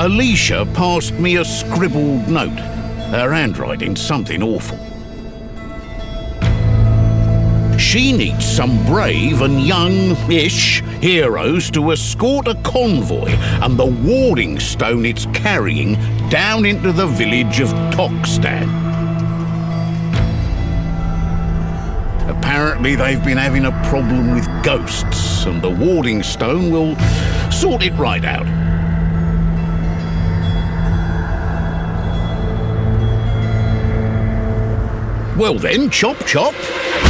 Alicia passed me a scribbled note, her handwriting something awful. She needs some brave and young-ish heroes to escort a convoy and the warding stone it's carrying down into the village of Tokstad. Apparently they've been having a problem with ghosts, and the warding stone will sort it right out. Well then, chop chop!